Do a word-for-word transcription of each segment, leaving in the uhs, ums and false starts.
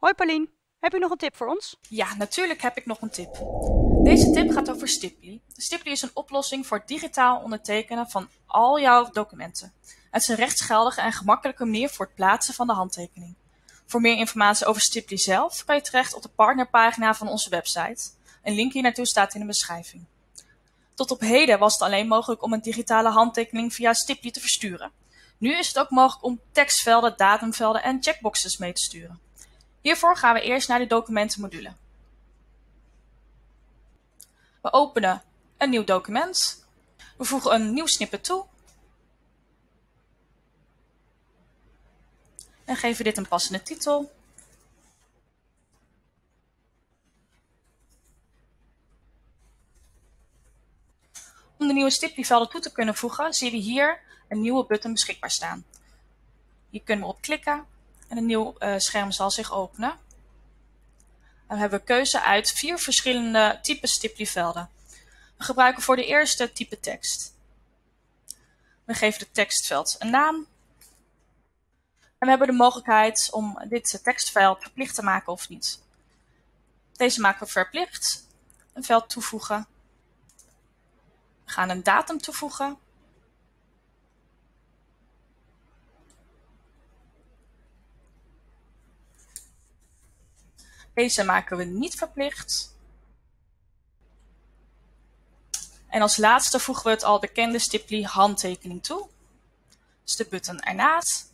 Hoi Paulien, heb je nog een tip voor ons? Ja, natuurlijk heb ik nog een tip. Deze tip gaat over Stiply. Stiply is een oplossing voor het digitaal ondertekenen van al jouw documenten. Het is een rechtsgeldige en gemakkelijke manier voor het plaatsen van de handtekening. Voor meer informatie over Stiply zelf kan je terecht op de partnerpagina van onze website. Een link hier naartoe staat in de beschrijving. Tot op heden was het alleen mogelijk om een digitale handtekening via Stiply te versturen. Nu is het ook mogelijk om tekstvelden, datumvelden en checkboxes mee te sturen. Hiervoor gaan we eerst naar de documentenmodule. We openen een nieuw document. We voegen een nieuw snippet toe. En geven dit een passende titel. Om de nieuwe Stiply-velden toe te kunnen voegen, zien we hier een nieuwe button beschikbaar staan. Hier kunnen we op klikken en een nieuw uh, scherm zal zich openen. En we hebben keuze uit vier verschillende typen Stiply-velden. We gebruiken voor de eerste type tekst. We geven de tekstveld een naam. En we hebben de mogelijkheid om dit tekstveld verplicht te maken of niet. Deze maken we verplicht. Een veld toevoegen. We gaan een datum toevoegen. Deze maken we niet verplicht. En als laatste voegen we het al bekende Stiply handtekening toe. Dus de button ernaast.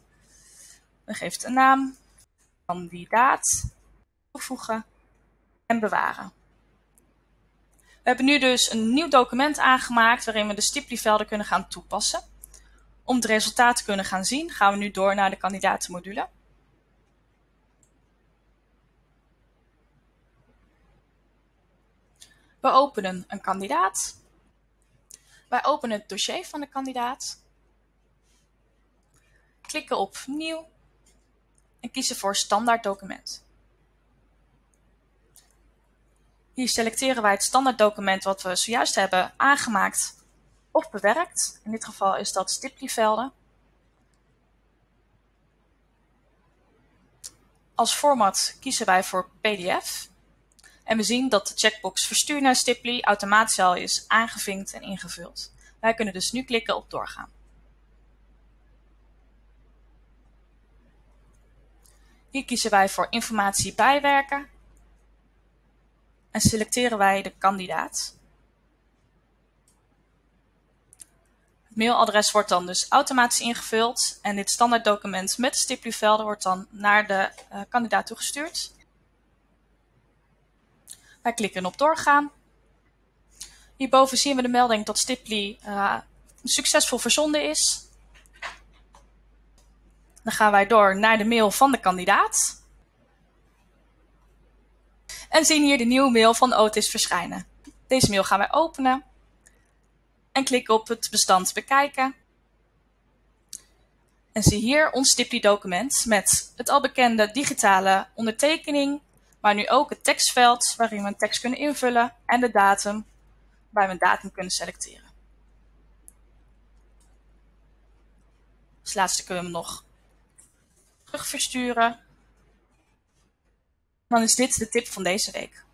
We geven het een naam, kandidaat, toevoegen en bewaren. We hebben nu dus een nieuw document aangemaakt waarin we de Stiply-velden kunnen gaan toepassen. Om het resultaat te kunnen gaan zien, gaan we nu door naar de kandidatenmodule. We openen een kandidaat. Wij openen het dossier van de kandidaat. Klikken op Nieuw. En kiezen voor standaard document. Hier selecteren wij het standaard document wat we zojuist hebben aangemaakt of bewerkt. In dit geval is dat Stiply-velden. Als format kiezen wij voor P D F. En we zien dat de checkbox Verstuur naar Stiply automatisch al is aangevinkt en ingevuld. Wij kunnen dus nu klikken op Doorgaan. Hier kiezen wij voor informatie bijwerken en selecteren wij de kandidaat. Het mailadres wordt dan dus automatisch ingevuld en dit standaard document met de Stiply-velden wordt dan naar de uh, kandidaat toegestuurd. Wij klikken op doorgaan. Hierboven zien we de melding dat Stiply uh, succesvol verzonden is. Dan gaan wij door naar de mail van de kandidaat. En zien hier de nieuwe mail van Otis verschijnen. Deze mail gaan wij openen. En klikken op het bestand bekijken. En zie hier ons Stiply document met het al bekende digitale ondertekening. Maar nu ook het tekstveld waarin we een tekst kunnen invullen. En de datum waar we een datum kunnen selecteren. Als laatste kunnen we hem nog terugversturen. Dan is dit de tip van deze week.